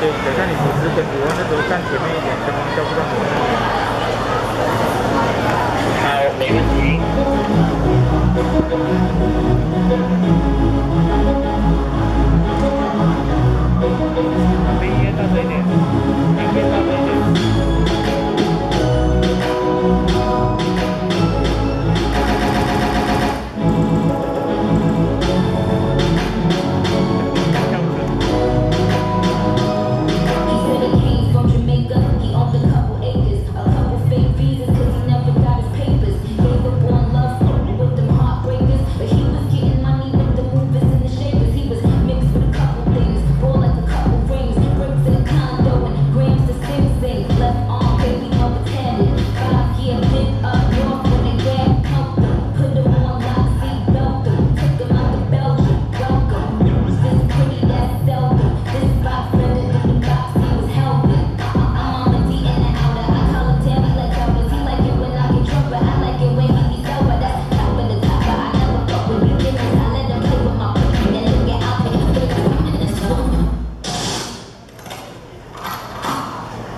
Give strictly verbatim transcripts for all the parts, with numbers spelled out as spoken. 对，改善你投资本着那时候站前面一点，可能交不上头。好，没问题。飞机大声一点，飞机大声一点。 What you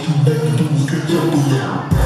me do is get your booty.